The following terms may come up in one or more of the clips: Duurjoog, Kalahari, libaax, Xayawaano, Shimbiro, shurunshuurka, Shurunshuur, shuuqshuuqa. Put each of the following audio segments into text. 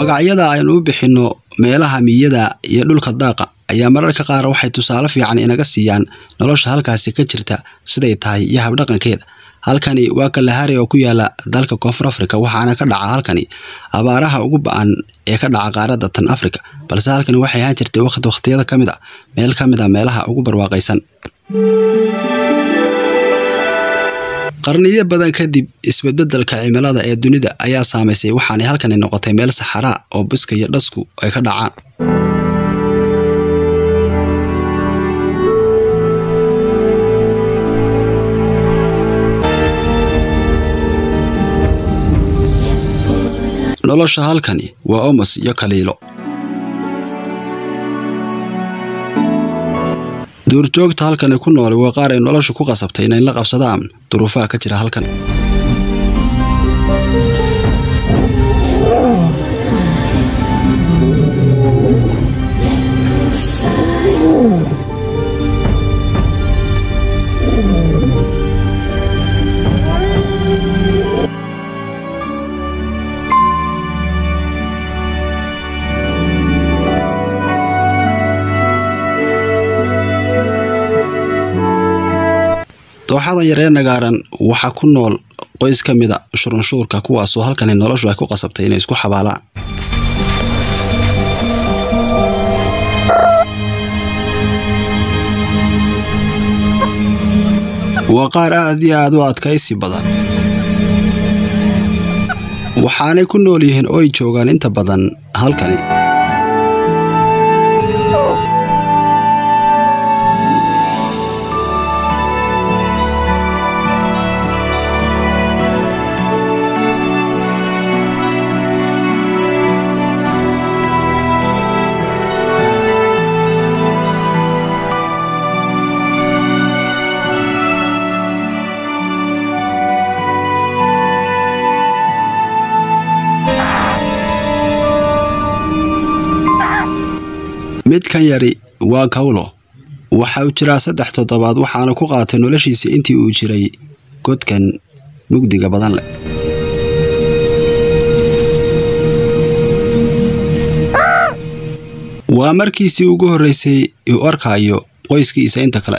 magacyada ayaan u bixino meelaha miyada iyo dhulka daaqa ayaa mararka qaar waxay tusaale fiican inaga siiyaan nolosha halkaasi ka jirta siday tahay iyo hab dhaqankeeda. Halkani waa Kalahari oo ku yaala dalka Koonfur Afrika, waxaana ka dhaca halkani abaaraha ugu ba'an ee ka dhaca qaaradda tan Afrika, balse halkani waxay ahaan jirtay waqtiyada kamid ah meel kamid ah meelaha ugu barwaaqaysan. qarniyo badan kadib isbedbedelka cimilada ee dunida ayaa saameysay, waxaana halkan noqotay meel saxara oo buska iyo dhasku ay ka dhacaan. nolosha halkani waa omas iyo kaliilo, duurjoogta halkan ku nool waa qaar ay nolosha ku qasabtay inay la qabsadaan duruufaha ka jira halkan. dooxada yareen nagaaran waxa ku nool qoys kamid ah shurunshuurka, kuwaas oo halkan noloshu ay ku qasabtay inay isku xabaalaan. waa qaar aad iyo aad u adkaysi badan, waxaanay ku nool yihiin oo ay joogaan inta badan halkani. midkan yari waa Kawlo, waxa uu jiraa 3 toddobaad, waxaana ku qaatay noloshiisa intii uu jiray godkan mugdiga badan leh. waa markiisii ugu horreysay uu arkayo qoyskiisa inta kale.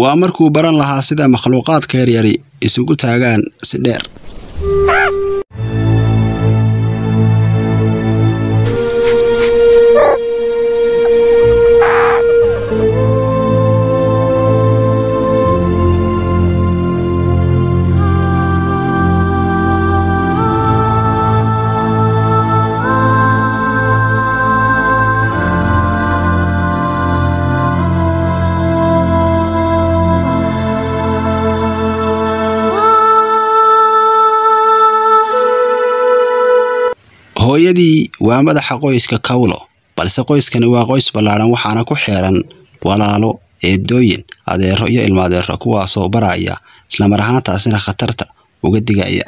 waa markuu baran lahaa sida makhluuqaadka yaryari isugu taagaan si dheer. hooyadii waa madaxa qoyska Kawlo, balse qoyskani waa qoys ballaaran, waxaana ku xeeran walaalo, eedooyin, adeero iyo ilmaadeero, kuwaasoo baraya isla mar ahaantaasina khatarta uga digaya.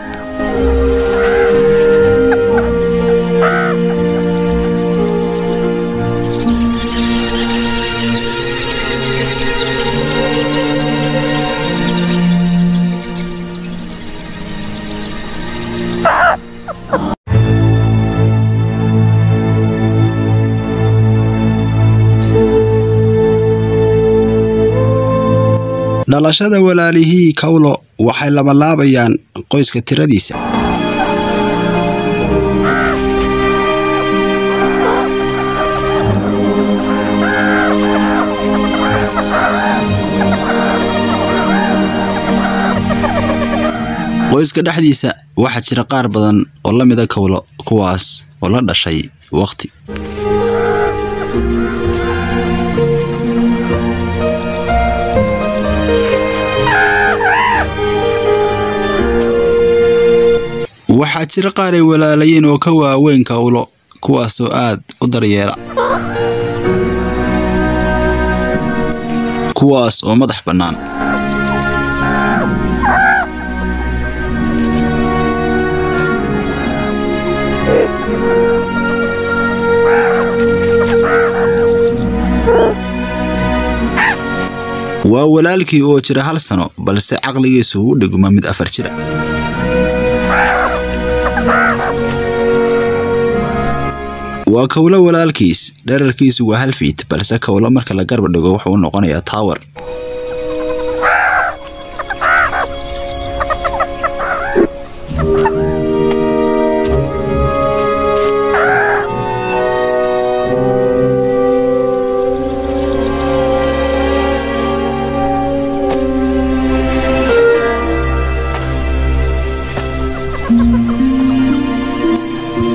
dhalashada walaalihii Kawlo waxay labalaabayaan qoyska tiradiisa. qoyska dhexdiisa waxaa jira qaar badan oo la mid ah kawlo kuwaas oo la dhashay waqti. waxaa jira qaar ay walaalayeen oo ka waaweyn kawlo kuwaasoo aad u daryeela, kuwaas oo madax bannaan. waa walaalkii oo jira 1 sano balse caqligiisu u dhigma mid 4 jira. waa kawlo walaalkiis dherarkiisu waa 1 feet balse kawlo marka la garba dhigo wuxuu noqonayaa tower.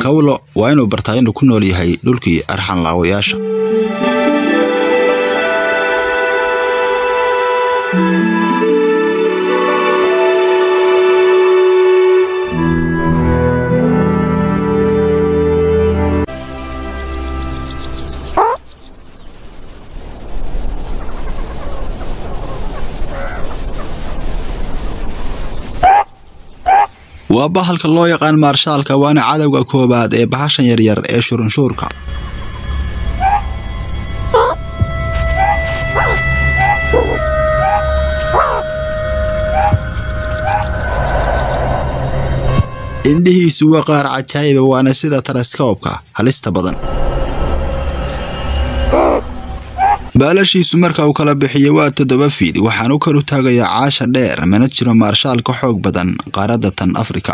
kawlo waa inuu bartaa inuu ku nool yahay dhulkii arxan laawayaasha. waa bahalka loo yaqaan maarshaalka, waana cadawga koobaad ee bahashan yaryar ee shurunshuurka. indhihiisu waa qaar cajaayiba, waana sida teleskoobka halista badan. baalashiisu marka uu kala bixiyo waa 7 feet waxaan u kala taagayaa caasha dheer. mana jiro maarshaal ka xoog badan qaaradda tan Afrika.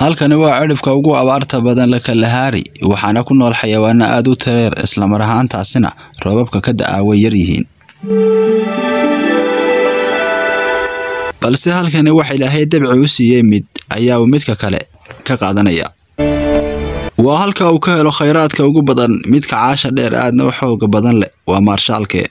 halkani waa cirifka ugu abaarta badan la Kalahari, waxaana ku nool xayawaano aad u tareer isla mar ahaantaasina roobabka ka da'a way yar yihiin. balse halkani waxa Ilaahay dabci u siiyay mid ayaa midka kale ka qaadanaya. waa halka uu ka helo khayraadka ugu badan, midka caasha dheer aadna u xoog badan leh waa maarshaalka.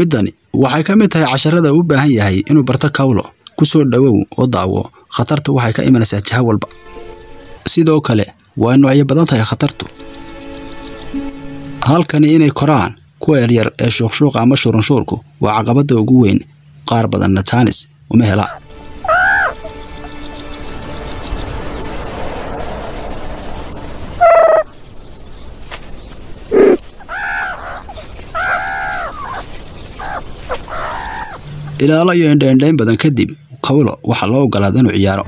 midani waxay ka mid tahay casharada uu u baahan yahay inuu barto kawlo. ku soo dhawow oo daawo, khatartu waxay ka imanaysaa jaha walba. sidoo kale waa noocyo badan tahay khatartu. halkani inay koraan kuwa yaryar ee shuuqshuuqa ama shurunshuurku waa caqabadda ugu weyn. qaar badanna jaanis uma hela. ilaalo iyo indhayn badan kadib kawlo waxa loo ogolaaday inuu ciyaaro.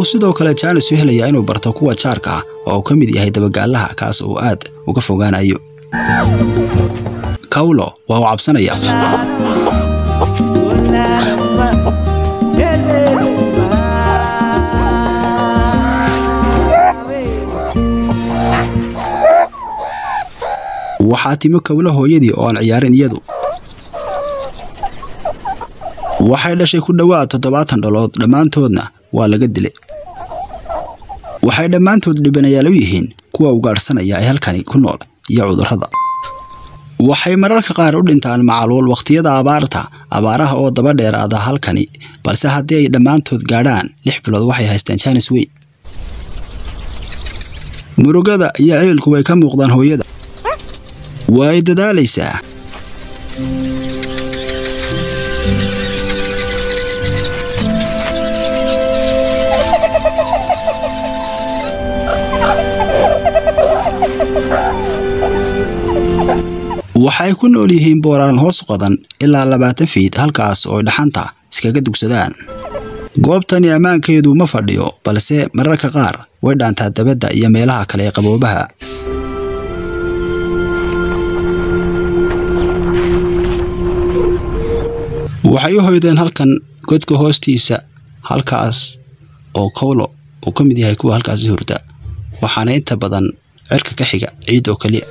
uu sidoo kale jaalis u helaya inuu barto kuwa jaarka oo uu kamid yahay dabagaalaha kaas oo aad uga fogaanayo. Kawlo waa cabsanaya waxaa timo kawlo hooyadii oo aan ciyaarin iyadu waxay dhashay ku dhawaad 70 dhalood dhamaantoodna waa laga dilay waxay dhamaantood dhibanayaal u yihiin kuwa ugaarsanaya ay halkani ku nool iyo cudurrada waxay mararka qaar u dhintaan macaluul waqtiyada abaarta abaaraha oo daba dheeraada halkani balse haddii ay dhamaantood gaadhaan 6 bilood waxay haystaan jaanis weyn murugada iyo ceelku way ka muuqdaan hooyada way dadaalaysaa waxay ku nool yihiin booraan hoos qodan ilaa 20 feet halkaas oo dhaxanta iskaga dugsadaan goobtani ammaankeedu ma fadhiyo balse mararka qaar way dhaantaa dabada iyo meelaha kale ee qaboobaha waxay u hoydeen halkan godka hoostiisa halkaas oo Kawlo oo kamid yahay kuwa halkaas hurda waxaana inta badan cirka ka xiga ciid oo kaliya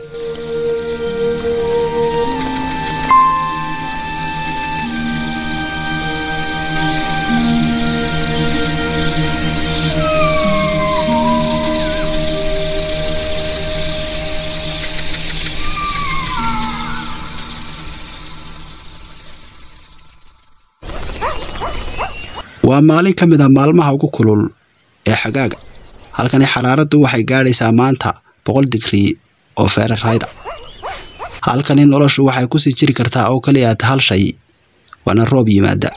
waa maalin kamid ah maalmaha ugu kulul ee xagaaga halkani xaraaradu waxay gaaraysaa maanta 100 digrii oo Fahrenheit halkani noloshu waxay ku sii jiri kartaa oo kaliya hal shay waana roob yimaada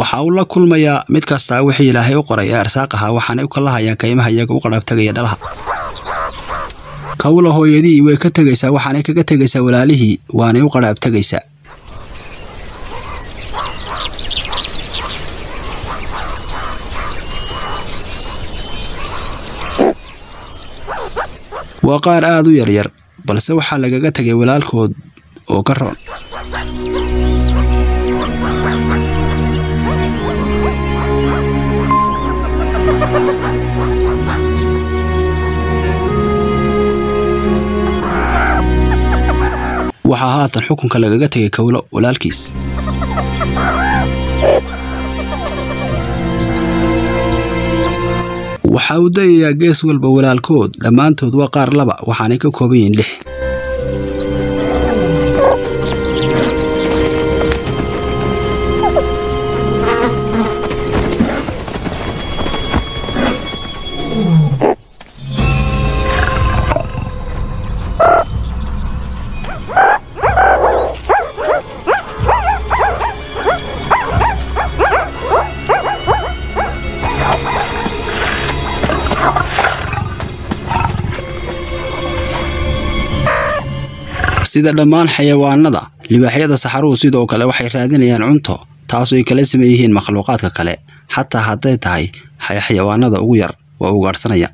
waxa uu la kulmaya mid kasta wixii Ilaahay u qoray arsaaqaha waxaanay u kala hayaan kaymaha iyaga u qadhaab tagaya dhalaha Kawlo hooyadii way ka tagaysaa waxaanay kaga tagaysaa walaalihii waanay u qadhaab tagaysaa waa qaar aad u yaryar balse waxaa lagaga tagay walaalkood oo ka roon waxaa haatan xukunka lagaga tagay Kawlo walaalkiis waxa uu dayayaa gees walba walaalkood dhamaantood waa qaar 2 waxaanay ka kooban yihiin 6 sida dhamaan xayawaanada libaaxyada saxaruhu sidoo kale waxay raadinayaan cunto taas oo kala sameeyeen makhluuqaadka kale hatta haday tahay xayawaanada ugu yar waa u gaarsanaya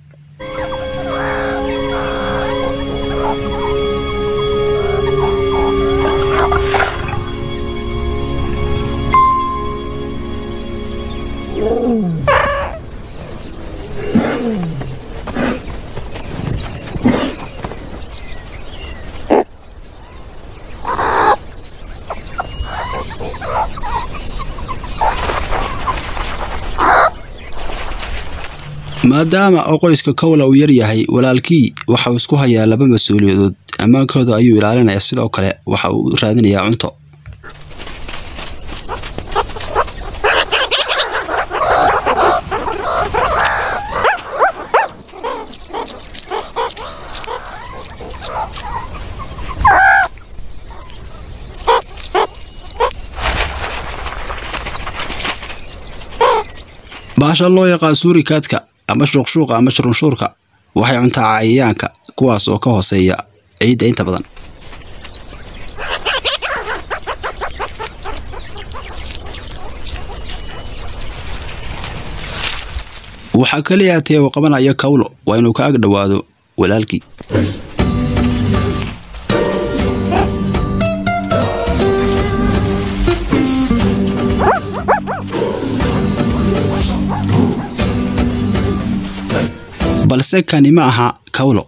maadaama oo qoyska Kawlo uu yar yahay walaalkii waxa uu isku hayaa 2 mas'uuliyadood amaankooda ayuu ilaalinayaa sidoo kale waxa uu raadinayaa cunto baasha loo yaqaan shuuqshuuqa ama shuuqshuuqa ama shurunshuurka waxay cuntaa cayayaanka kuwaas oo ka hooseeya ciidda inta badan. waxaa kale yaatay oo qabanaya kawlo waa inuu ka ag dhawaado walaalkii. balse kani ma aha kawlo.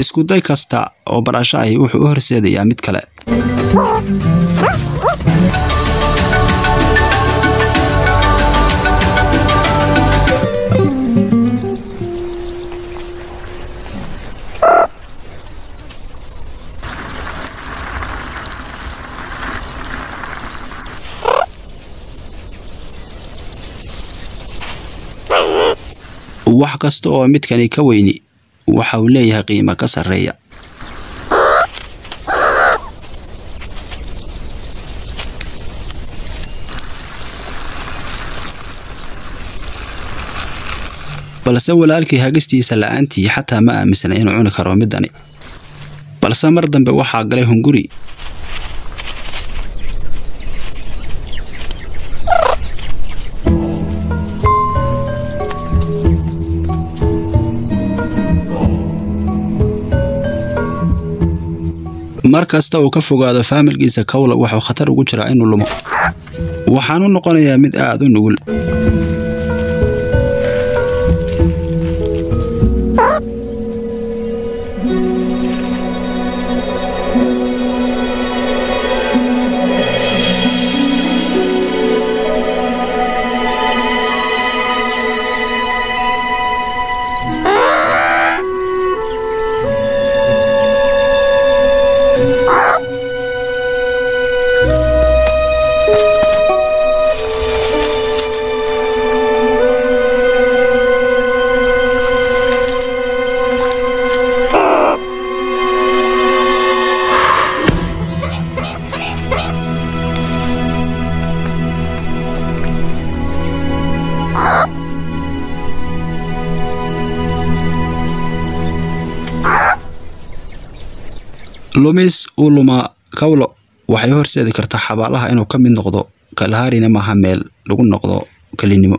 isku day kasta oo barashaahi wuxuu u horseedayaa mid kale. wax kasta oo midkani ka weyni waxa uu leeyahay qiimo ka sareeya. balse walaalkii hagistiisa la'aantii xataa ma aaminsana inuu cuni karo midani. balse mar dambe waxaa galay hunguri. markasta uu ka fogaado faamilkiisa kawla waxa khatar ugu jira inuu lumo. waxaan u noqonayaa mid aad u nugul. lumis u luma kawlo waxay horseedi kartaa xabaalaha inuu ka mid noqdo kalahaarina maaha meel lagu noqdo kelinimo.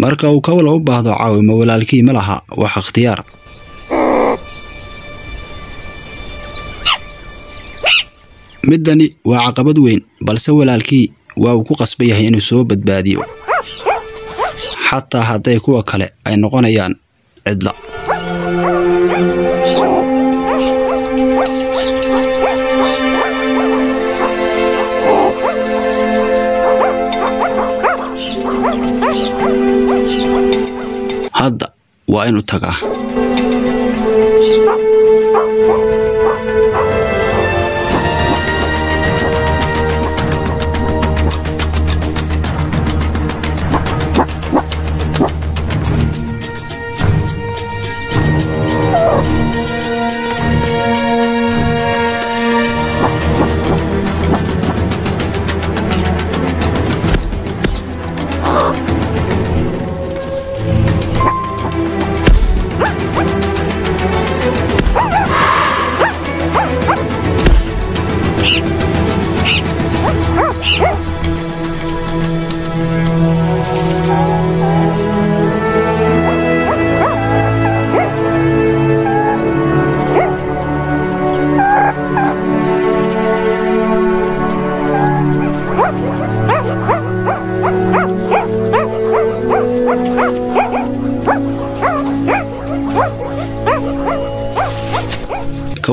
marka uu kawlo u baahdo caawimo walaalkii ma laha wax ikhtiyaar. midani waa caqabad weyn balse walaalkii waa uu ku qasbay inuu soo badbaadiyo xataa haday kuwa kale ay noqonayaan cidla. hadda waa inuu tagaa.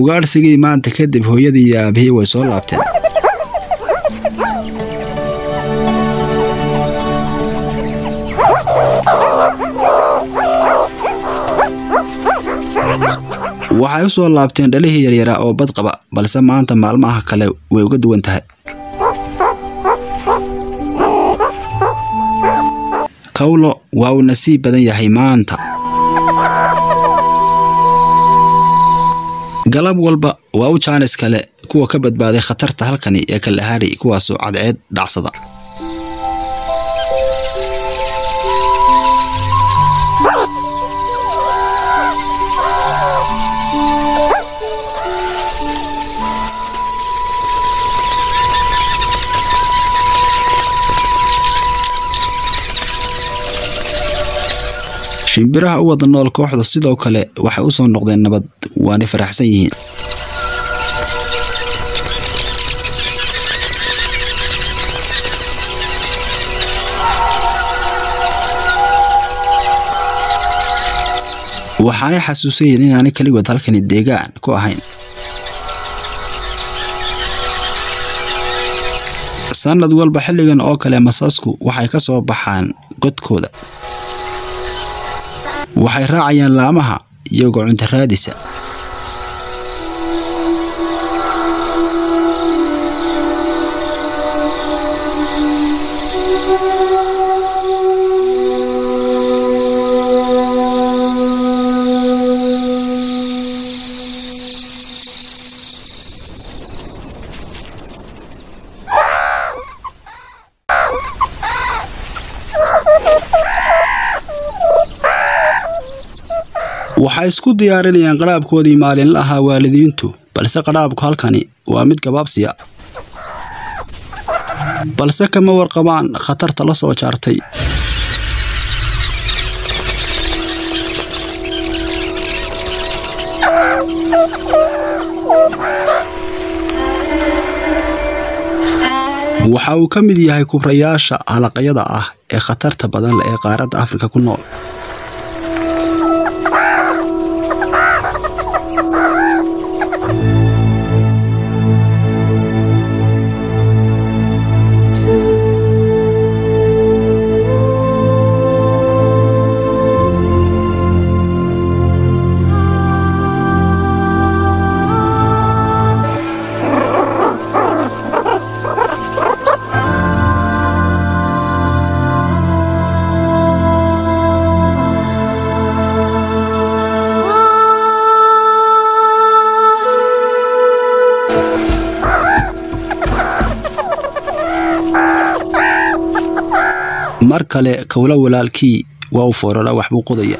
ugaarsigii maanta kadib hooyadii aabihii way soo laabteen waxay u soo laabteen dhalihii yaryara oo badqaba balse maanta maalmaha kale way uga duwan tahay kawlo waa uu nasiib badan yahay maanta galab walba waa u jaanis kale kuwa ka badbaaday khatarta halkani ee Kalahari kuwaasoo cadceed dhacsada shimbiraha u wada nool kooxda sidoo kale waxay u soo noqdeen nabad waana faraxsan yihiin waxaanay xasuusan inaanay kaligood halkan deegaan ku ahayn sanad walba xilligan oo kale masaasku waxay ka soo baxaan godkooda waxay raacayaan laamaha iyagoo cunto raadisa waxay isku diyaarinayaan qaraabkoodii maalin lahaa waalidiintu balse qaraabku halkani waa mid gabaabsiya balse kama warqabaan khatarta la soo jaartay waxa uu ka mid yahay kubrayaasha halaqyada ah ee khatarta badan ee qaaradda Afrika ku nool markale kawla walaalkii waa foorala wax buu qodaya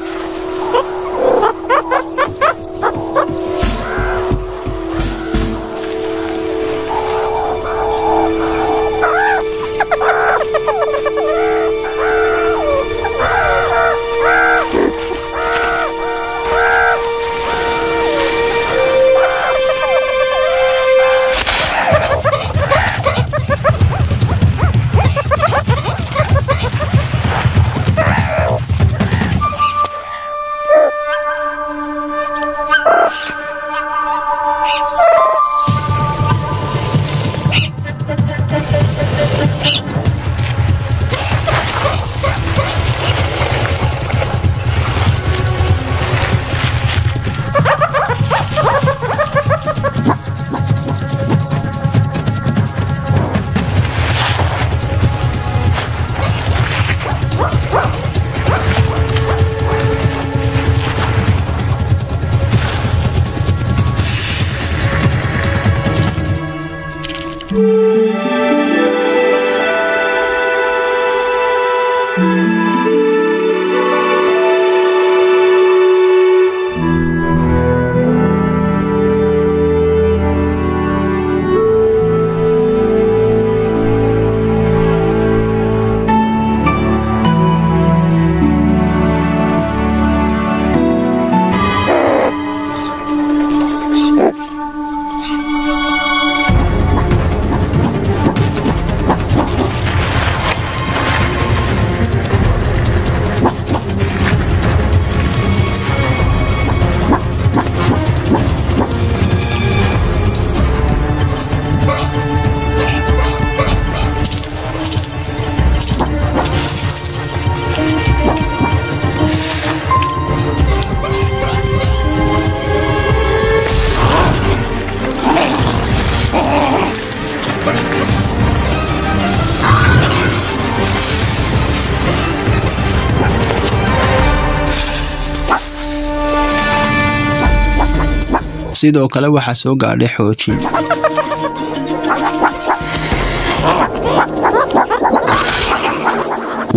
sidoo kale waxa soo gaadhay xooji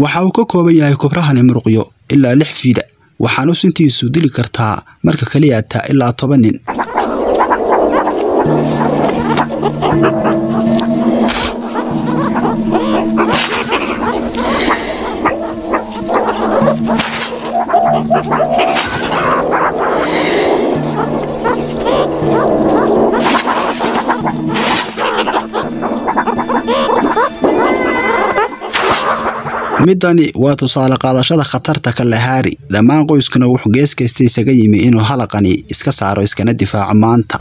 waxa uu ka kooban yahay kubrahani muruqyo ilaa 6 fiida waxaanu sintiisu dili kartaa marka kaliya ta ilaa 10 nin midani waa tusaale qaadashada khatarta ka lahaari dhamaan qoyskuna wuxuu geeskaystay isaga yimi inuu halaqani iska saaro iskana difaaco maanta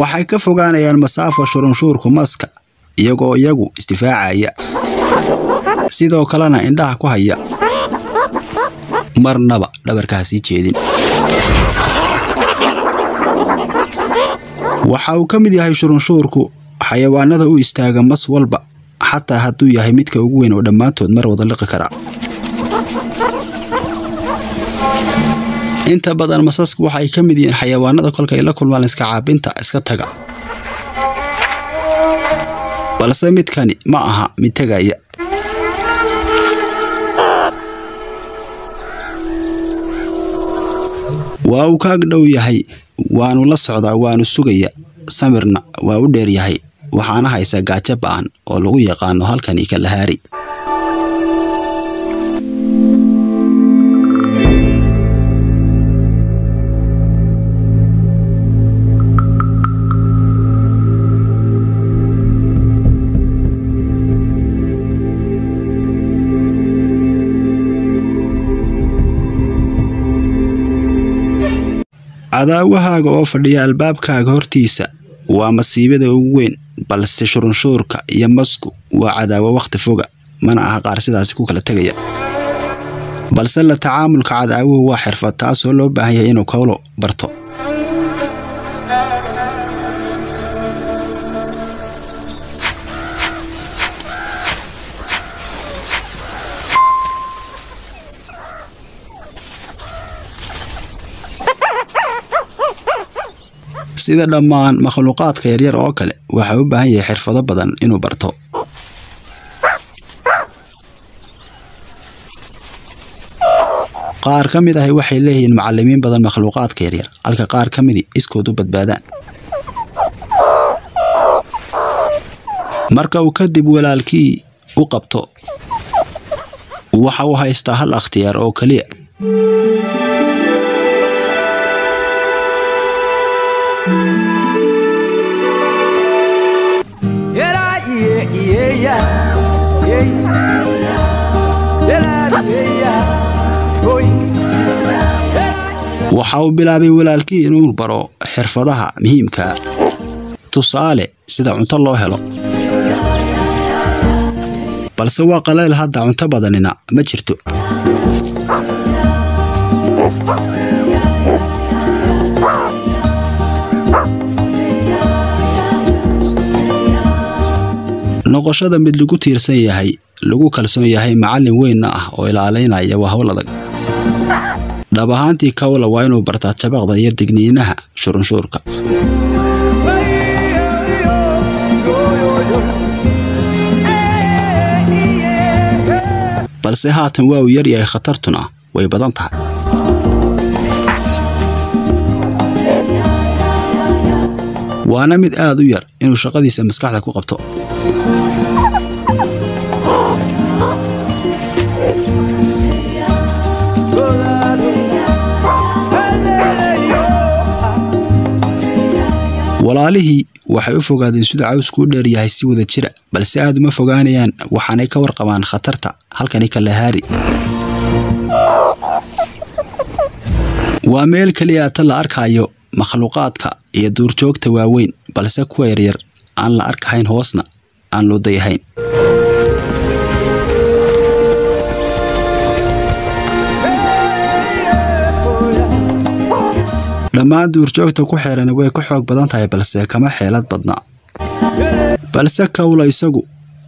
waxay ka fogaanayaan masaafo shurunshuurku maska iyagoo iyagu istifaacaya sidoo kalena indhaha ku haya marnaba dhabarkaasi jeedin waxa uu kamid yahay shurunshuurku xayawaanada u istaaga mas walba hatta haduu yahay midka ugu weyn oo dhamaantood mar wada liqi kara inta badan masasku waxay kamid yihiin xayawaanada kolka ay la kulmaan iska caabinta iska taga balse midkani ma aha mid tagaya waaw ka dhaw yahay waanu la socdaa waanu sugaya samirna waa u dheer yahay waxaana haysa gaajo baan oo lagu yaqaan halkani ka lahaari cadaawahaaga oo fadhiya albaabkaaga hortiisa waa masiibada ugu weyn balse shurunshuurka iyo masku waa cadaawo waqti foga mana aha qaar sidaas ku kala tagaya balse la tacaamulka cadaawuhu waa xirfad taasoo loo baahan yahay inuu kawlo barto sida dhamaan makhluuqaadka yaryar oo kale waxa uu baahan yahay xirfado badan inuu barto qaar kamid ah waxay leeyihiin macallimiin badan makhluuqaadka yaryar halka qaar kamid iskood u badbaadaan marka uu kadib walaalkii u qabto waxa uu haystaa hal ikhtiyaar oo kaliya waxa uu bilaabay walaalkii inuu baro xirfadaha muhiimka tusaale sida cunto loo helo balse waa qaleel hadda cunto badanina ma jirto noqoshada mid lagu tiirsan yahay lagu kalsoon yahay macallin weyn ah oo ilaalinaya waa hawl adag dhab ahaantii kawla waa inuu bartaa jabaqda iyo digniinaha shurunshuurka balse haatan waa uu yar yahay khatartuna way badan tahay waana mid aad u yar inuu shaqadiisa maskaxda ku qabto walaalihii waxay u fogaadeen sida cawsku u dheer yahay si wada jira balse aad uma fogaanayaan waxaanay ka warqabaan khatarta halkani ka lahaari waa meel kaliya ta la arkayo makhluuqaadka iyo duurjoogta waaweyn balse kuwa yaryar aan la arkayn hoosna aan loo dayahayn dhammaan duurjoogta ku xeeran way ku xoog badan tahay balse kama xeelad badna balse Kawla isagu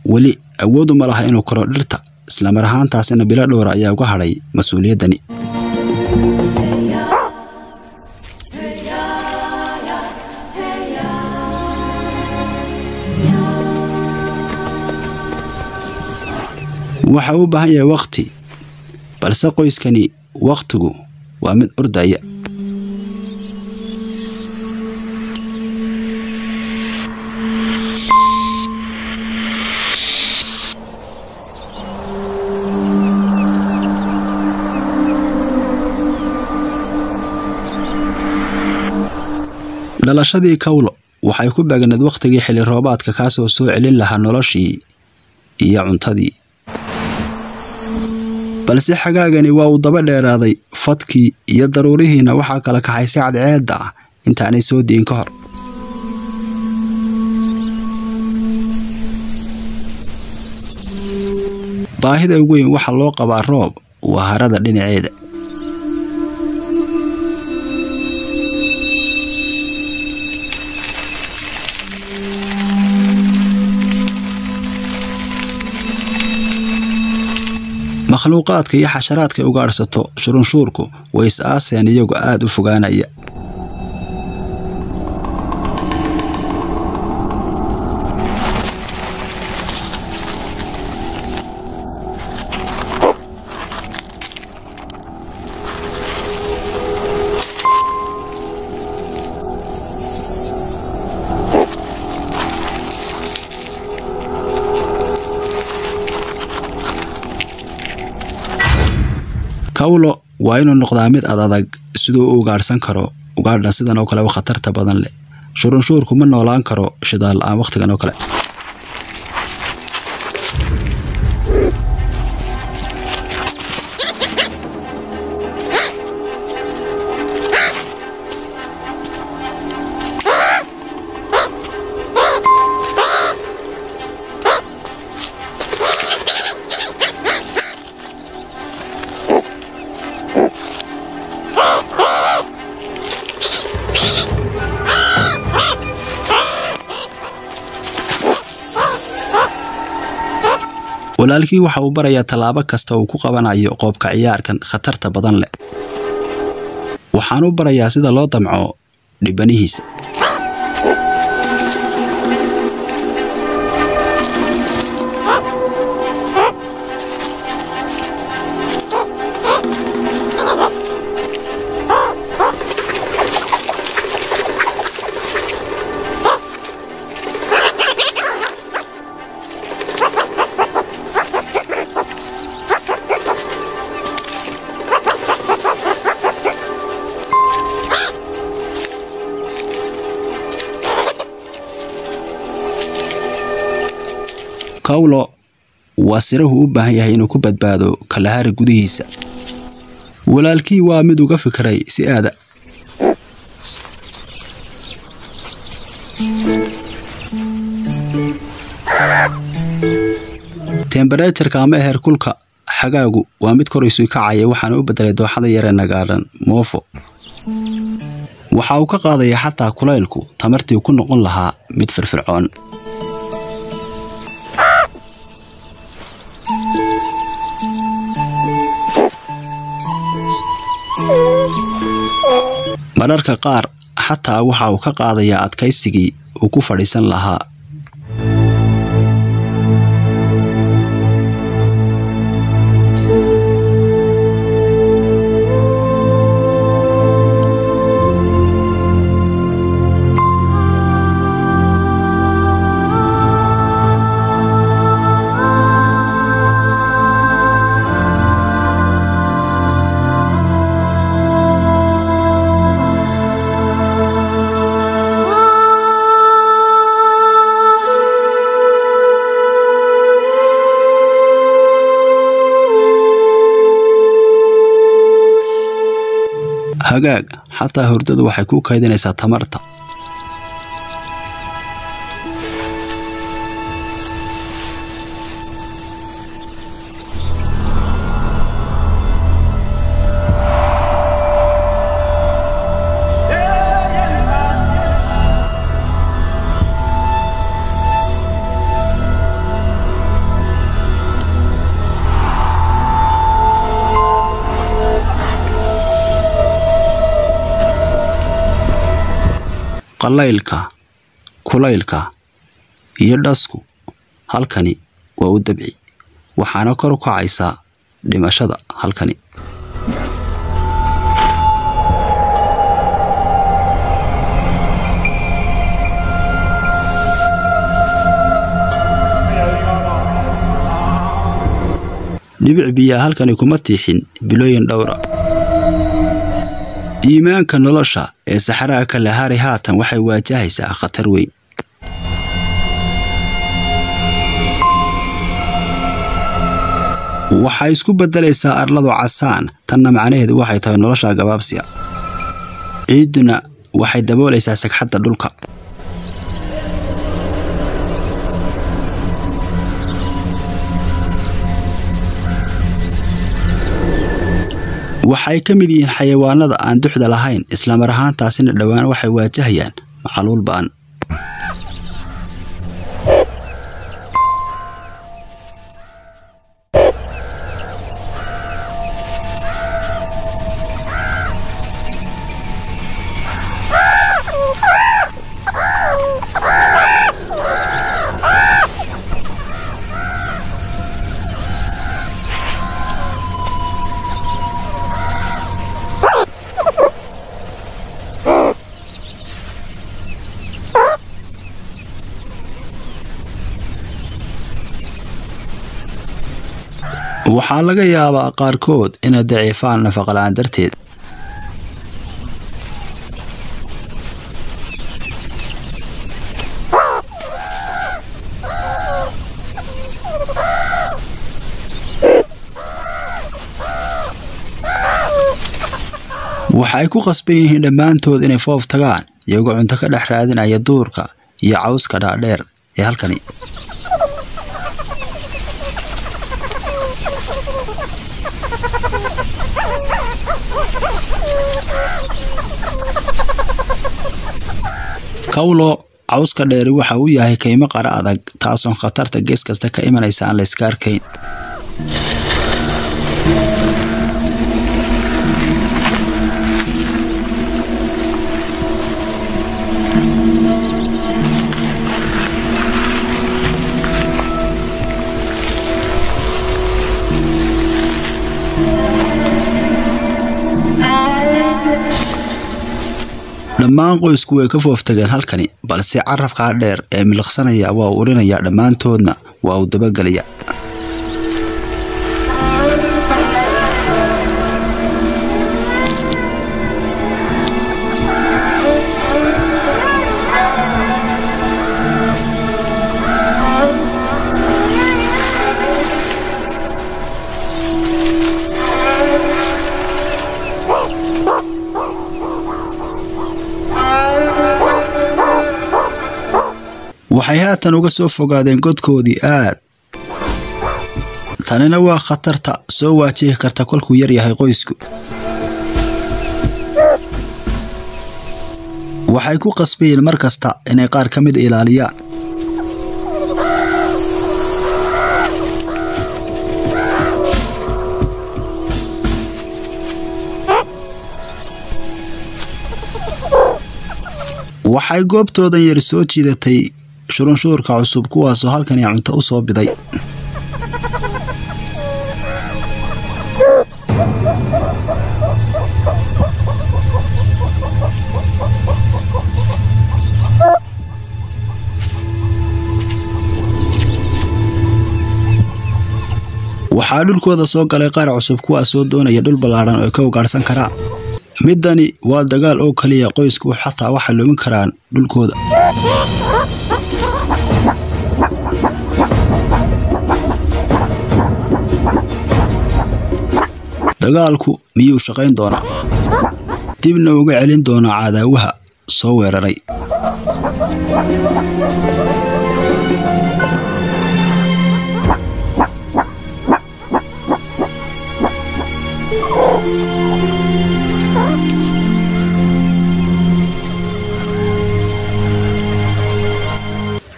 weli awood uma laha inuu koro dhirta isla mar ahaantaasina bila dhowr ayaa uga hadhay masuuliyaddani waxa uu baahan yahay waqti balse qoyskani waqtigu waa mid ordaya dalashadii Kawlo waxay ku baaganayd waqtigii xilli roobaadka kaasoo soo celin lahaa noloshii iyo cuntadii balse xagaagani waa uu daba dheeraaday fadkii iyo daruurihiina waxa kala kaxaysay cadceedda inta aanay soo diin ka hor baahida ugu weyn waxa loo qabaa roob waa harada dhinaceeda مخلوقات كي حشرات كي وقارسته شرنشوركو ويس آس يعني يوقع آد وفقانية Kawlo waa inuu noqdaa mid adag sidoo uu gaarsan karo ugaadhan sidan oo kale wax khatarta badan leh shurunshuurku ma noolaan karo shidaal aan waqtigan oo kale walaalkii waxa uu barayaa talaabo kasta oo ku qabanayo qoobka ciyaarkan khatarta badan leh waxaan u barayaa sida loo damco dhibanihiisa Kawlo waa sirahu u baahan yahay inuu ku badbaado kala haar gudihiisa walaalkii waa mid uga fikray si aada temperature-ka ama heerkulka xagaagu waa mid korayso ka cayay waxaana u bedelay dooxada yar ee nagaaran moofo waxa uu ka qaadaya xataa kulaylku tamartii ku noqon lahaa mid firfircoon mararka qaar xataa waxa uu ka qaadaya adkaysigii uu ku fadhiisan lahaa hagaag xataa hurdadu waxay ku kaydinaysaa tamarta qallaylka kulaylka iyo dhasku halkani waa u dabci waxaana kor u kacaysaa dhimashada halkani dhibic biya halkani kuma tiixin bilooyin dhowra iimaanka nolosha ee saxaraha kala haari haatan waxay waajahaysaa khatar weyn waxay isku bedelaysaa arladu casaan tanna macnaheedu waxay tahay nolosha gabaabsiga ciiduna waxay daboolaysaa sagxadda dhulka waxay kamid yihiin xayawaanada aan duxda lahayn isla mar ahaantaasina dhawaan waxay waajahayaan macaluul baan waxaa laga yaabaa qaarkood inay daciifaan nafaqo la'aan darteed waxay ku qasban yihiin dhammaantood inay foof tagaan iyagoo cunto ka dhex raadinaya duurka iyo cawska dhaadheer ee halkani kawlo cawska dheeri waxa uu yahay kaymo qara adag taasoo khatarta gees kasta ka imanaysa aan la iska arkayn dhammaan qoysku way ka fooftageen halkani balse carrabka dheer ee miliqsanaya waa uu urinaya dhammaantoodna waa uu dabagelaya waxay haatan uga soo fogaadeen godkoodii aad tanina waa khatarta soo waajihi karta kolkuu yar yahay qoysku waxay ku qasbayeen mar kasta inay qaar ka mid ilaaliyaan waxay goobtoodan yar soo jiidatay shurunshuurka cusub kuwaasoo halkan ay cunto u soo biday waxaa dhulkooda soo galay qaar cusub kuwaas soo doonaya dhul ballaadhan oo ka ugaadhsan karaa middani waa dagaal oo kaliya qoysku xataa waxay lumin karaan dhulkooda dagaalku miyuu shaqayn doonaa dibna uga celin doonaa cadaawaha soo weeraray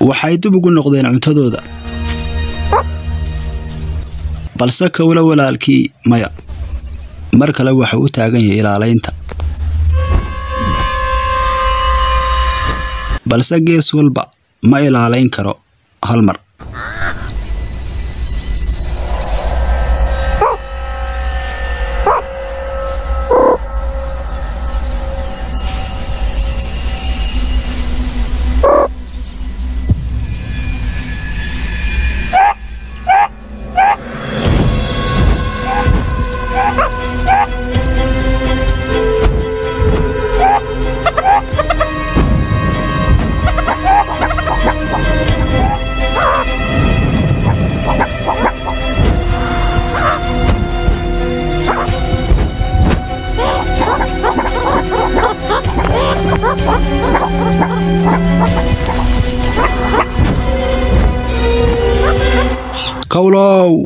waxay dib ugu noqdeen cuntadooda balse kawla walaalkii maya mar kale waxa uu taagan yahay ilaaleynta balse gees walba ma ilaalayn karo hal mar. كولو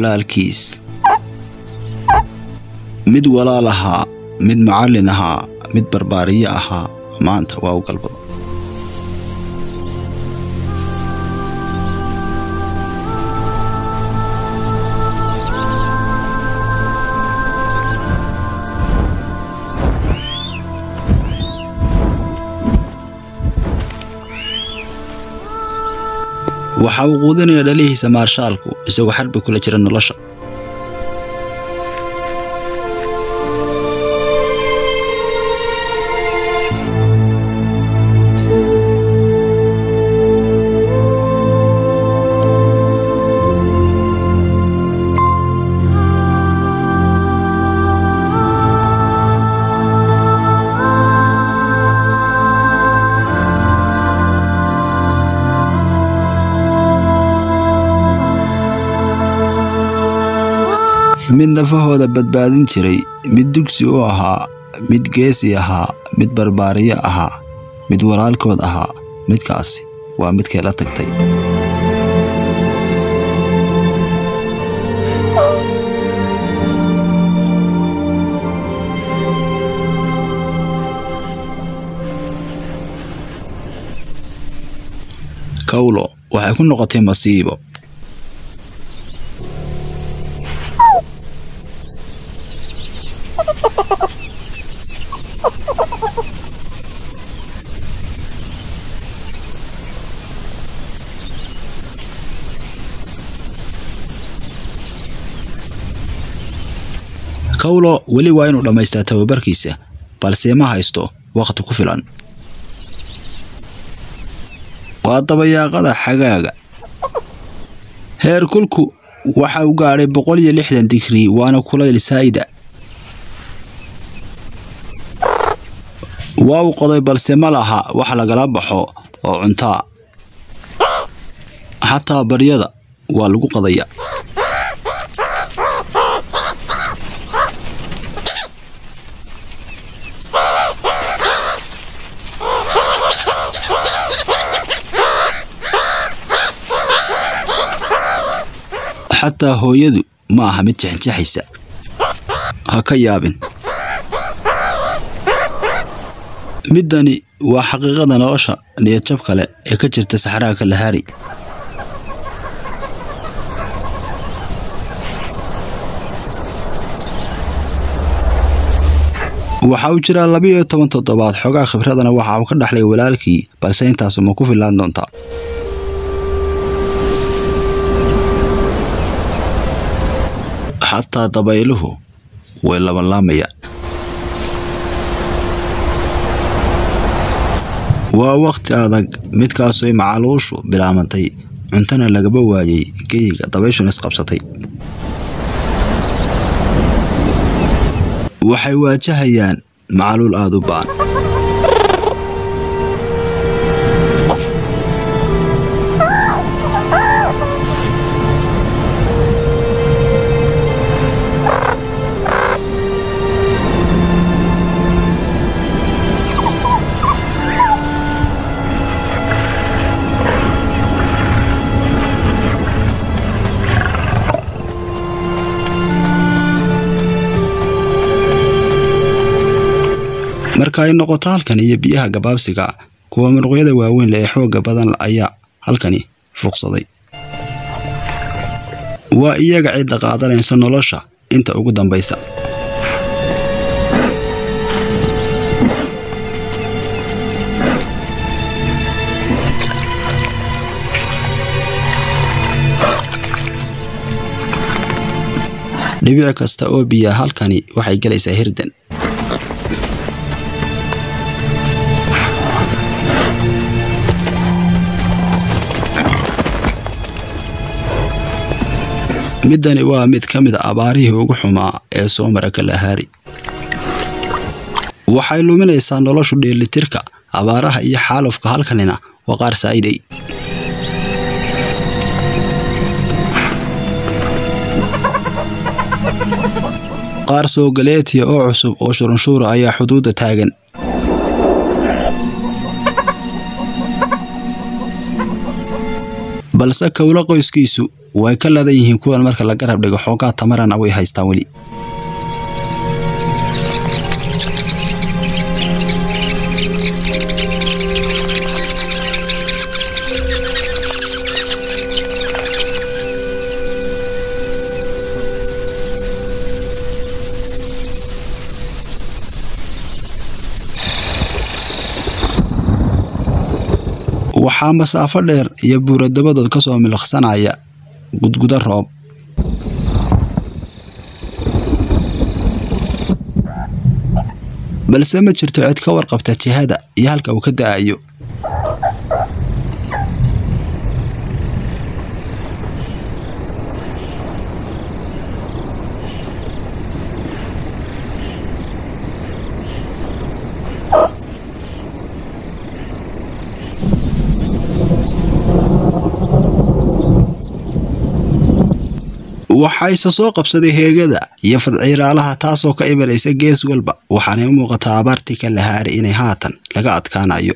walaalkiis mid walaal ahaa mid macallin ahaa mid barbaariye ahaa maanta waa u galbado waxa uu quudinaya dhalihiisa maarshaalku isagoo xarbi kula jira nolosha mid nafahooda badbaadin jiray mid dugsi u ahaa mid geesi ahaa mid barbaariye ahaa mid walaalkood ahaa midkaasi waa midkay la tagtay kawlo waxay ku noqotay masiibo كولو ولي وينو لما يستهتوي بركيسة بالسيما هايستو وقت كفلان وطبيا غدا حقاقا هير كلكو وحاو قاري بقولي لحدا ذكري وانا كولي لسايدة واو قضي بالسيما لها وحلا قلبحو وعنطا حتى بريضة والقو قضية حتى هو يدو ما حمد شحيسة هكيابن مدني وحقيقة نوشة ليتشبك لا يكتر تسحراك الهاري waxaa u jira 12 toddobaad xogaa khibradana waxa uu ka dhaxlay walaalkii balse intaas uma ku filan doonta xataa dabayluhu way laba laamaya waa waqti adag midkaas ay macaluushu bilaamantay cuntana lagaba waayay geeyga dabayshuna isqabsatay waxay waajahayaan macaluul aad u baan marka ay noqoto halkan iyo biyaha gabaabsiga kuwa murqyada waaweyn leh xooga badan ayaa halkani fuuqsaday waa iyaga cid qaadanaysa nolosha inta ugu dambaysa dhibic kasta oo biya halkani waxay galaysaa hirdan midani waa mid kamid abaarihii ugu xumaa ee soo mara Kalahari waxay luminaysaa noloshu dheelitirka abaaraha iyo xaalufka halkanina waa qaar saayiday qaar soo galeetiya oo cusub oo shurunshuura ayaa xuduuda taagan balse kawla qoyskiisu way ka ladan yihiin kuwan marka la garab dhigo xoogaa tamarana way haystaan wali waxaa masaafo dheer iyo buura dabadood ka soo milqsanaya gudguda roob balse ma jirto cid ka warqabta jihada iyo halka uu ka da'ayo waxay soo qabsaday heegada iyo fadciiraalaha taasoo ka imanaysa gees walba waxaanay u muuqataa abaartii Kalahari inay haatan laga adkaanayo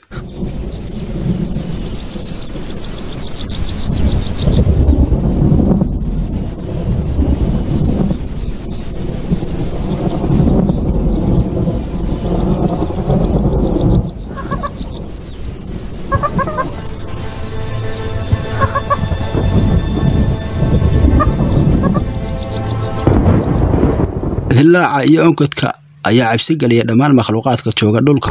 لا iyo onkadka ayaa cabsi galiya dhamaan makhluuqaadka jooga dhulka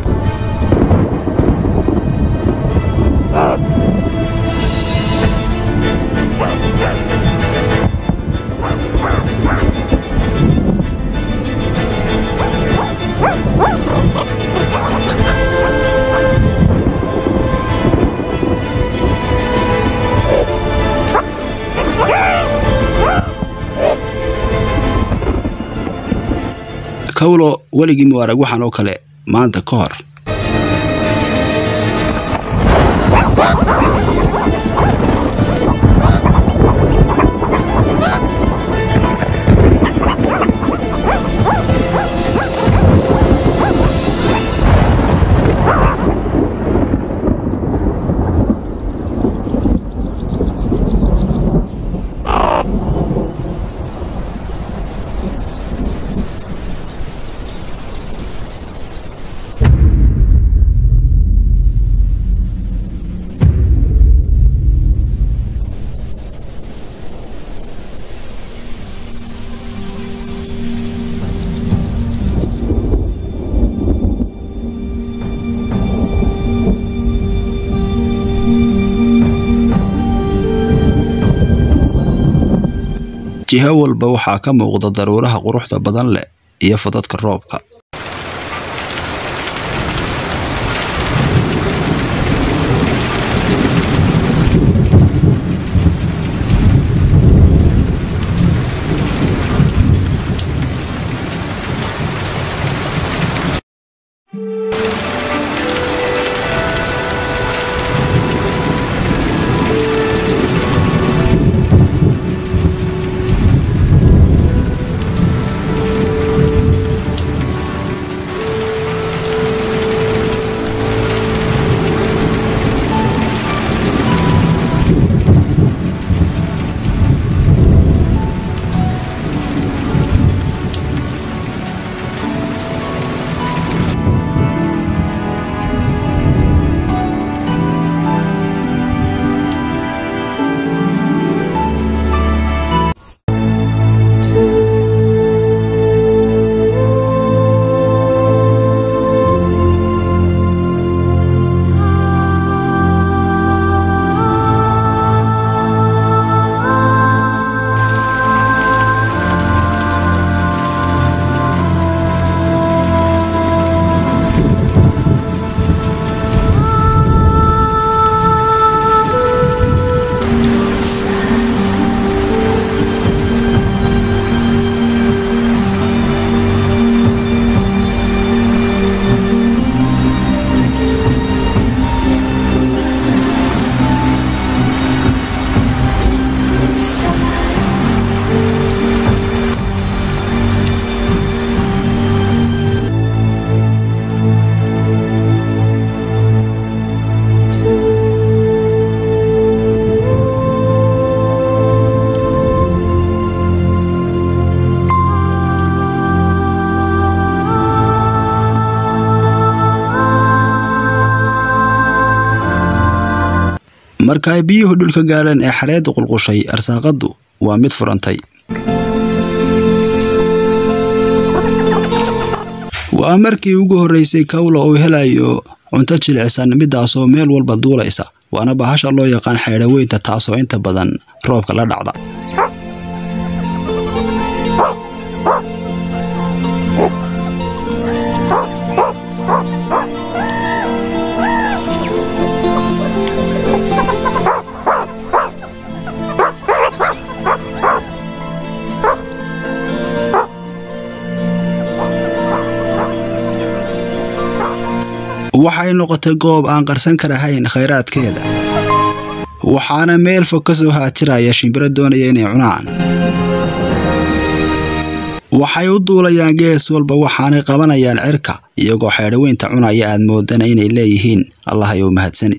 كولو وليجي موارق وحنو كله ما أنت كار walba waxaa ka muuqda daruuraha quruxda badan leh iyo fadadka roobka marka ay biyuhu dhulka gaareen ee xareedu qulqushay arsaaqadu waa mid furantay. Waa markii ugu horeysay Kawlo oo helayo cunto jilicsan midaas oo meel walba duulaysa waana bahasha loo yaqaan xeerar weynta taas oo inta badan roobka la dhacda. waxay noqotay goob aan qarsan karahayn khayraadkeeda waxaana meel fog ka soo haajiraya shimbiro doonaya inay cunaan waxay u duulayaan gees walba waxaanay qabanayaan cirka iyagoo xeedhaweynta cunaya aad moodana inay leeyihiin allah ayuu mahadsani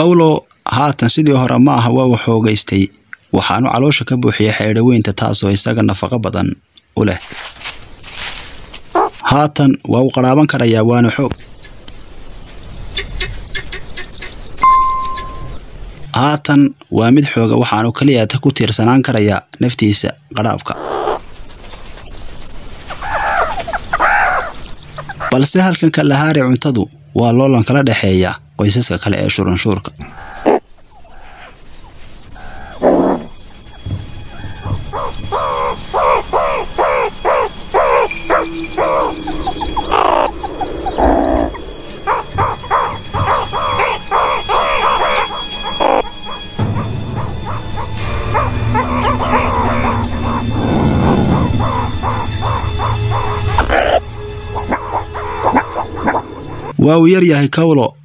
Kawlo haatan sidii hore ma aha waa xoogaystay waxaanu caloosha ka buuxiyay xeedhaweynta taas oo isaga nafaqo badan u leh haatan waa u qaraaban karayaa waana xoog haatan waa mid xooga waxaanu kaliya ta ku tiirsanaan karayaa naftiisa qaraabka balse halkan ka lahaari cuntadu waa loolan kala dhaxeeya qoysaska kale ee shurunshuurka waa yar yahay Kawlo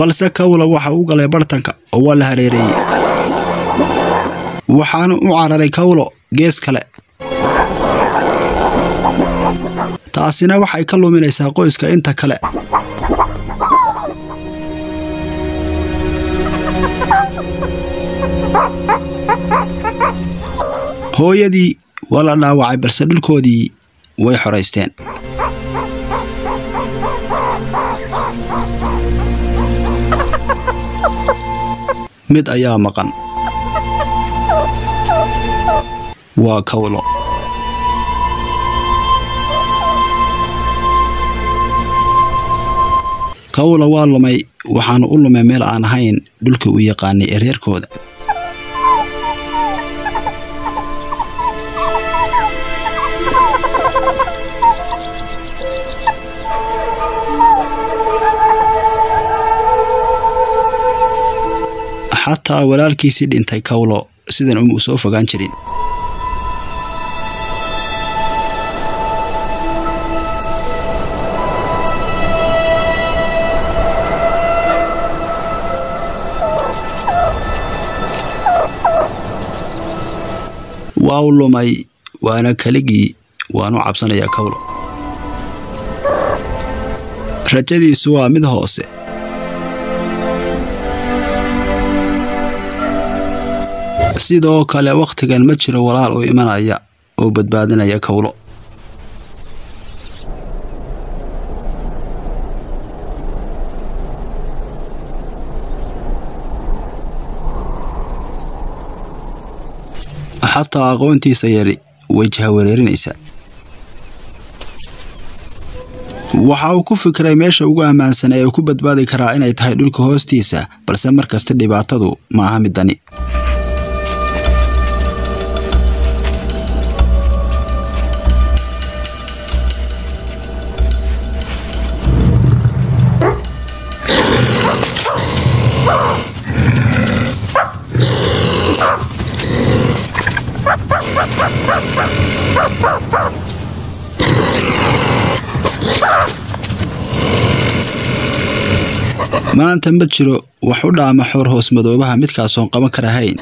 balse Kawlo waxa uu galay bartanka oo waa la hareereeyay waxaanu u cararay Kawlo gees kale taasina waxay ka luminaysaa qoyska inta kale hooyadii waa la dhaawacay balse dhulkoodii way xoraysteen mid ayaa maqan waa Kawlo Kawlo waa lumay waxaanu u lumay meel aan ahayn dhulkii uu yaqaanay reerkooda حتى walaalkiisii dhintay Kawlo sidan uu soo fogaan jirin waa uu lumay waana kaligii waanu cabsanayaa Kawlo rajadiisu waa mid hoose sidoo kale waqtigan ma jiro walaal oo imanaya oo badbaadinaya Kawlo حتى أقونتي سيري وجهها وريرنيسا waxaa ku fikray meesha ugu amaansan ee ku badbaadi kara inay tahay dhulka hoostiisa balse markasta dhibaatadu ma aha midani maanta ma jiro wax u dhaama xor hoos madoobaha midkaas oo qaban kara hayn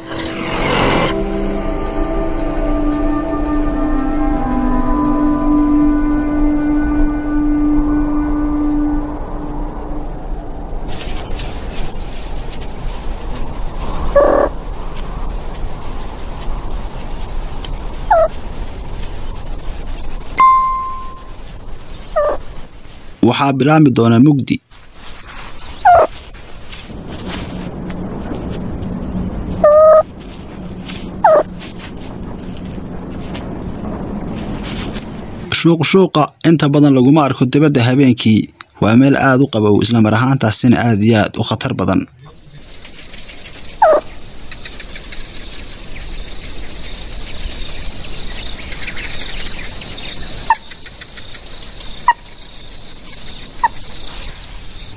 waxaa bilaami doona mugdi شوق شوقة أنت بدن لجماعة أركض بدها هبينكي وعمل آذو قبوا إسلام رهان تحسين آذيات وخطر بدن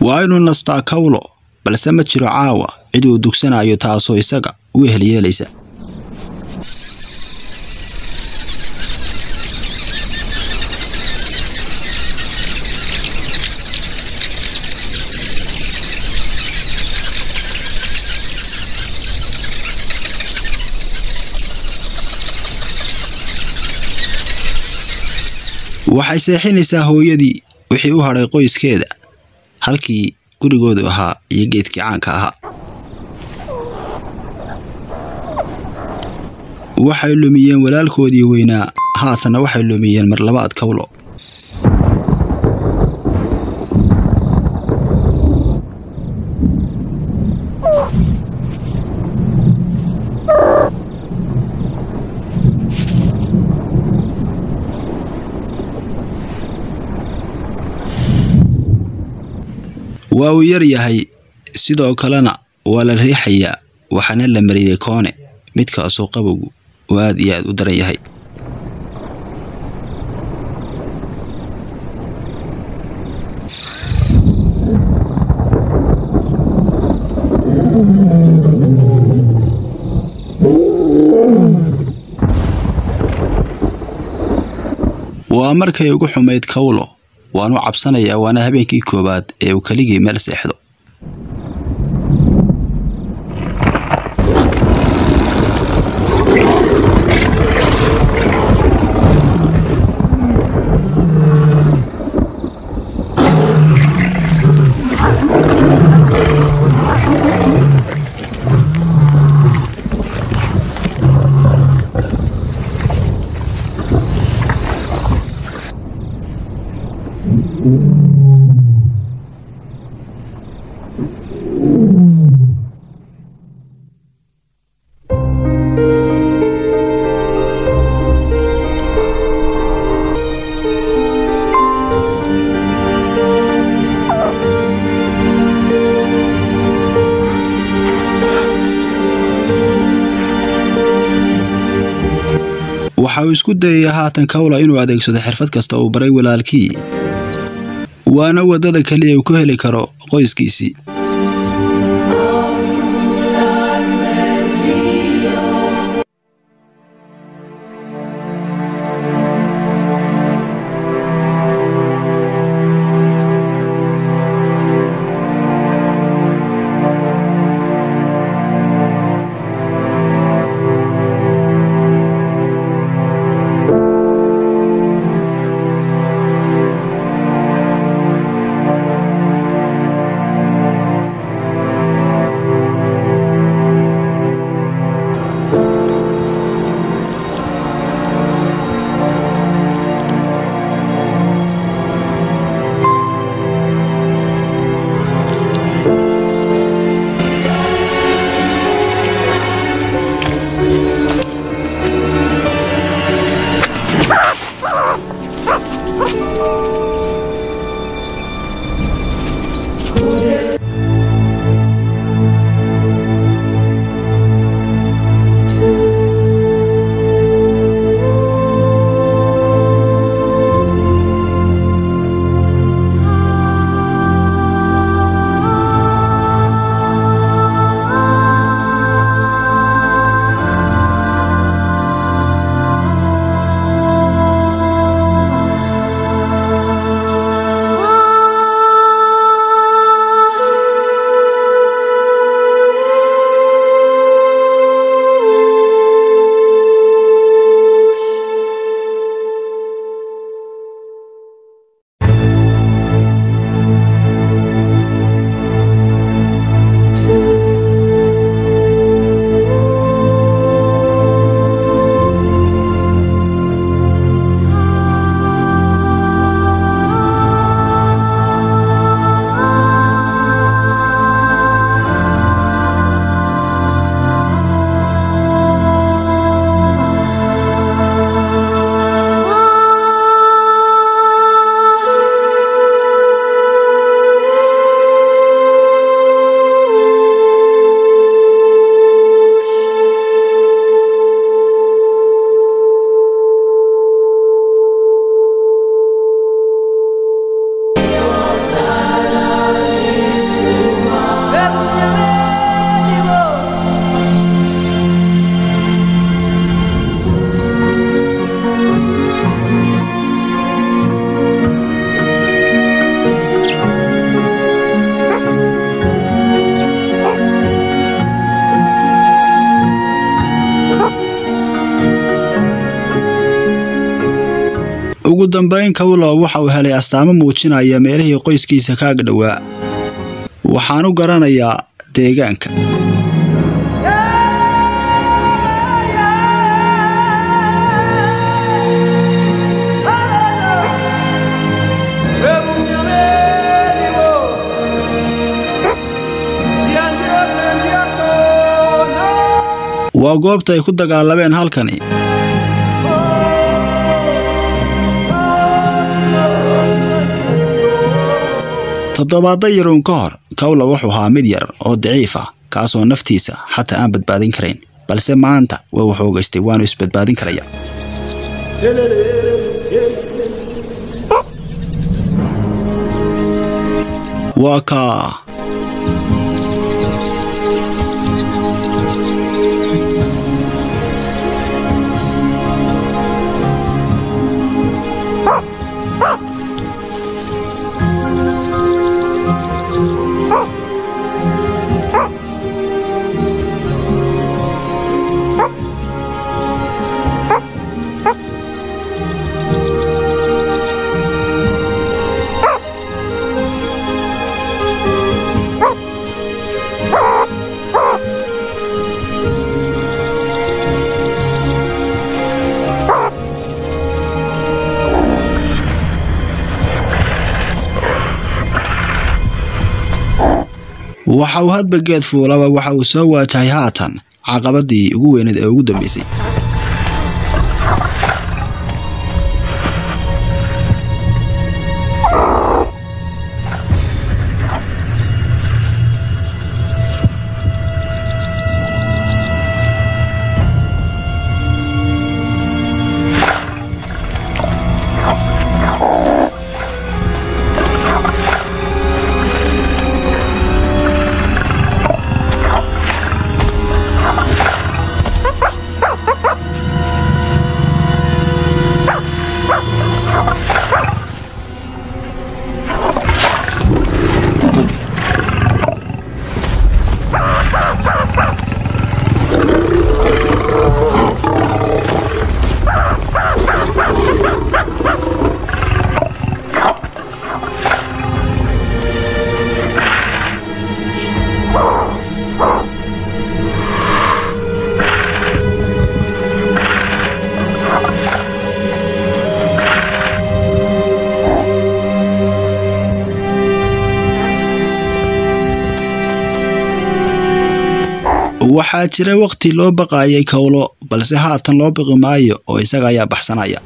وعينو نستع كولو بل سمت شرعاوة عدو دوكسنا يتعصو يساق ويهلي ليس waxay seexinaysaa hooyadii wixii u haray qoyskeeda halkii gurigoodu ahaa iyo geedkii caanka ahaa waxay lumiyeen walaalkoodii weynaa haatana waxay lumiyeen mar labaad kawlo waa yar yahay sidoo kalena waa la riixaya waxana la mariyay koone midkaas oo qabogu waad iyo aad u daran yahay waa markay ugu xumayd kawlo وأنا عبسانية وأنا هبينكي كوبات وكاليجي مارس إحدو waxaa isku dayay haatan kawla inuu adeegsado xirfad kasta oo baray walaalkii waana wadada kaliya uu ku heli karo qoyskiisii ugu dambayn Kawula waxa uu helay astaamo muujinaya meelihii qoyskiisa kaaga dhawaa waxaan u garanayaa deegaanka waa goobta ay ku dagaalameen halkani toddobaad yaroon ka hor Kawla wuxuu ahaa mid yar oo daciif ah kaasoo naftiisa xataa aan badbaadin karin balse maanta waa wuxuu ogaystay waanu is badbaadin karaya waka waxa uu hadba geed fuulaba waxa uu soo waajay haatan caqabadii ugu weynayd ee ugu dambeysay waxaa jiray waqti loo baqaayay Kawlo balse haatan loo baqi maayo oo isaga ayaa baxsanaya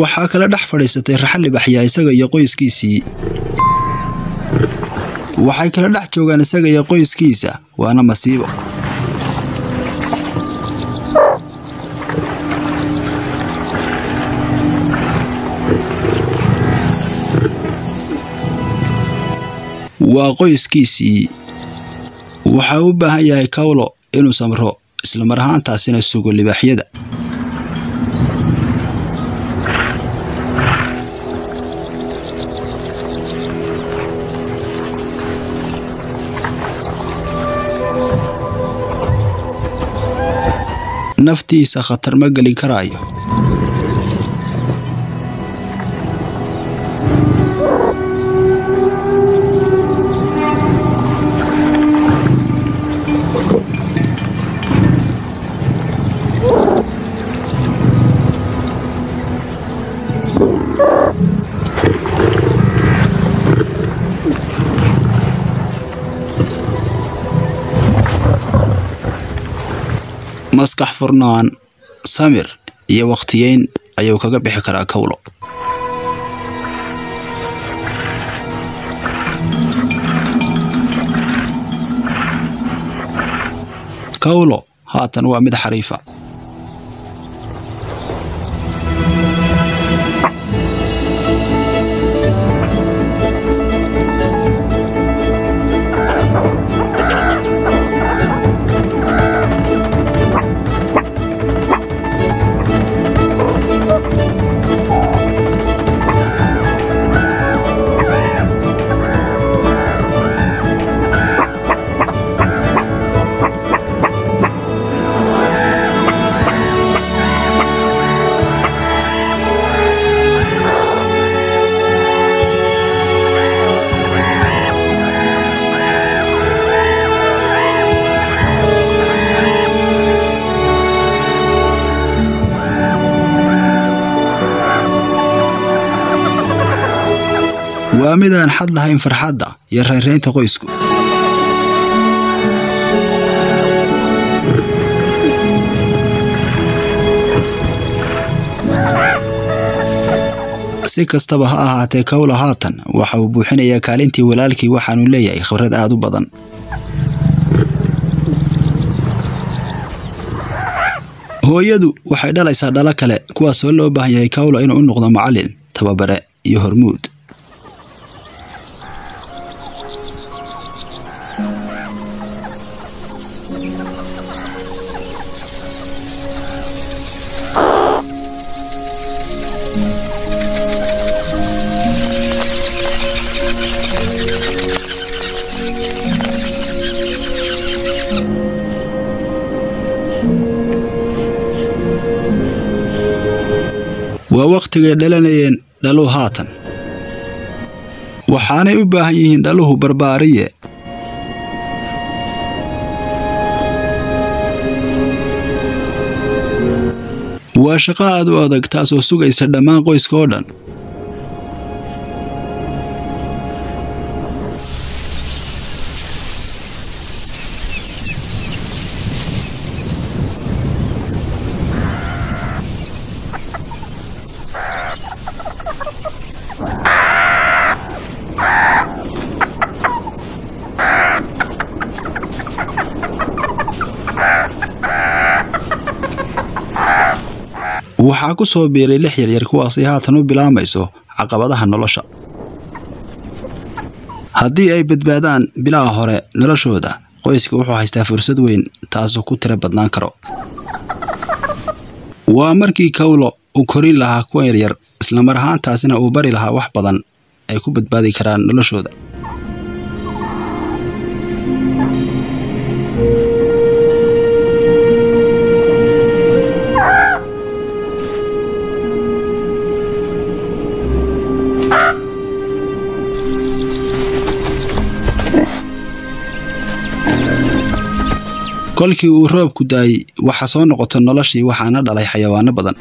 waxaa kala dhex fadhiisatay raxal libaxya isaga iyo qoyskiisii waxay kala dhex joogaan isaga iyo qoyskiisa waana masiibo qoyskiisii waxa uu u baahan yahay Kawlo inuu samro isla mar ahaantaasina sugo libaaxyada naftiisa khatar ma gelin karaayo maskax furnaan samir iyo waqtiyeyn ayuu kaga bixi karaa Kawlo Kawlo haatan waa mid xariifa waa mid aan xad lahayn farxadda iyo reereynta qoysku. si kastaba ha ahaatee Kawla haatan waxa uu buuxinayaa kaalintii walaalkii waxaanu leeyahay khibrad aad u badan. hooyadu waxay dhalaysaa dhalo kale kuwaasoo loo baahan yahay Kawla inuu u noqdo macallin, tababare iyo hormuud. waqtiga dhalanayeen dhalo haatan waxaanay u baahan yihiin dhaluhu barbaariye waa shaqo aad u adag taas oo sugaysa dhammaan qoyska oo dhan. waxaa ku soo biiray lix yar yar kuwaasii haatan u bilaamayso caqabadaha nolosha. haddii ay badbaadaan bilaa hore noloshooda, qoyska wuxuu haystaa fursad weyn taasoo ku tira badnaan karo. waa markii Kawla uu korin lahaa kuwa yar yar, isla mar ahaantaasina uu bari lahaa wax badan ay ku badbaadi karaan noloshooda. kolkii uu roobku daay waxa soo noqotay noloshii waxaana dhalay xayawaano badan.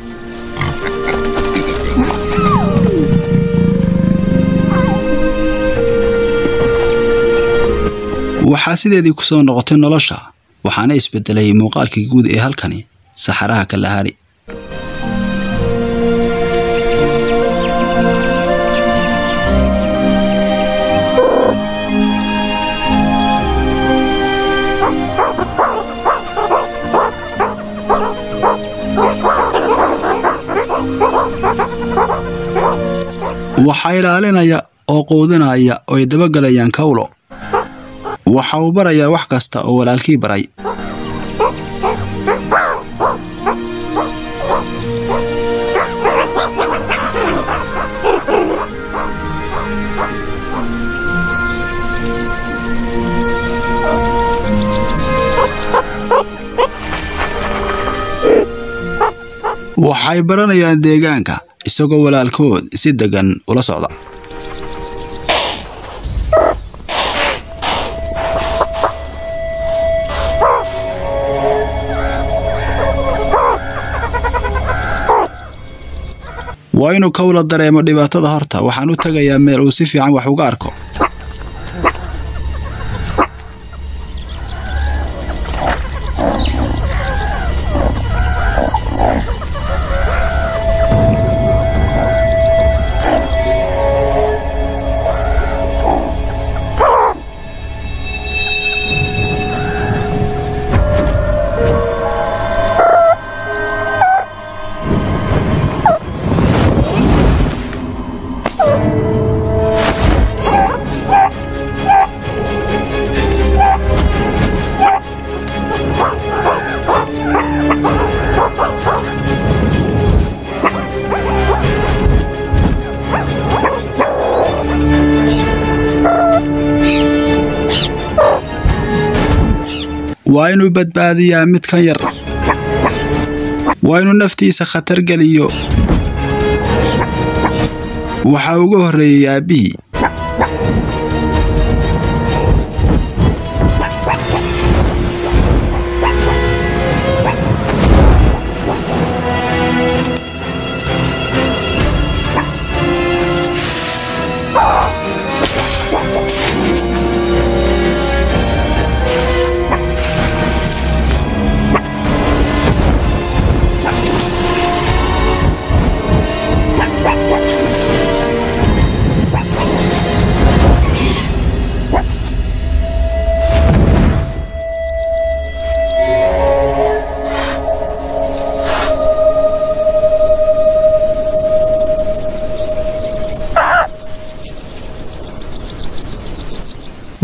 waxa sideedii ku soo noqotay nolosha waxaana isbedelay muuqaalkii guud ee halkani saxaraha Kalahari. waxaa ilaalinaya oo qoodinaya oo ay dabagalayaan Kawla. waxa uu barayaa wax kasta oo walaalkii baray. waxay baranayaan deegaanka isagoo walaalkood si degan ula socda. waa inuu Kawla dareemo dhibaatada horta, waxaan u tagayaa meel uu si fiican wax uga arko. waa inuu badbaadiyaa midkan yar, waa inuu naftiisa khatar geliyo. waxa ugu horeeyay aabihii.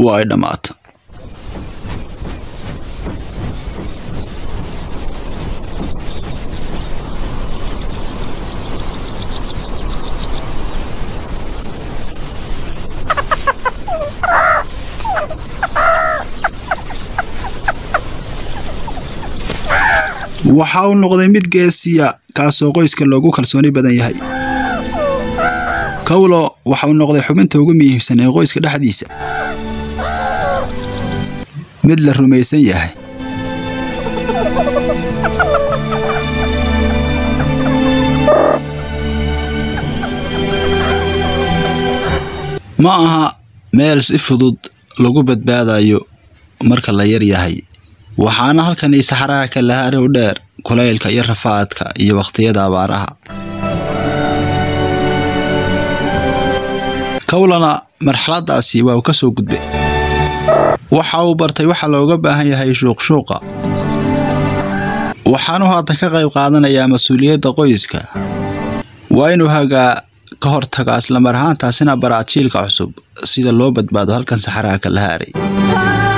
waa ay dhamaata. waxaa uu noqday mid geesiya kaasoo qoyska loogu kalsooni badan yahay kawlo waxa uu noqday xubinta ugu muhiimsan ee qoyska dhaxdiisa mid la rumaysan yahay ma aha meel si fudud lagu badbaadayo marka la yar yahay waxaana halkan ay saxaraha ka lahaa arin u dheer kulaylka iyo rafaadka iyo waqtiyada abaaraha kawlana marxaladaasi waa uu ka soo gudbay waxa uu bartay waxa looga baahan yahay shuuqshuuqa waxaanu hadda ka qayb qaadanayaa masuuliyadda qoyska waa inuu hagaa ka hortagaa isla mar ahaantaasina baraatiilka cusub sida loo badbaado halkan saxaraha ka lahaa aray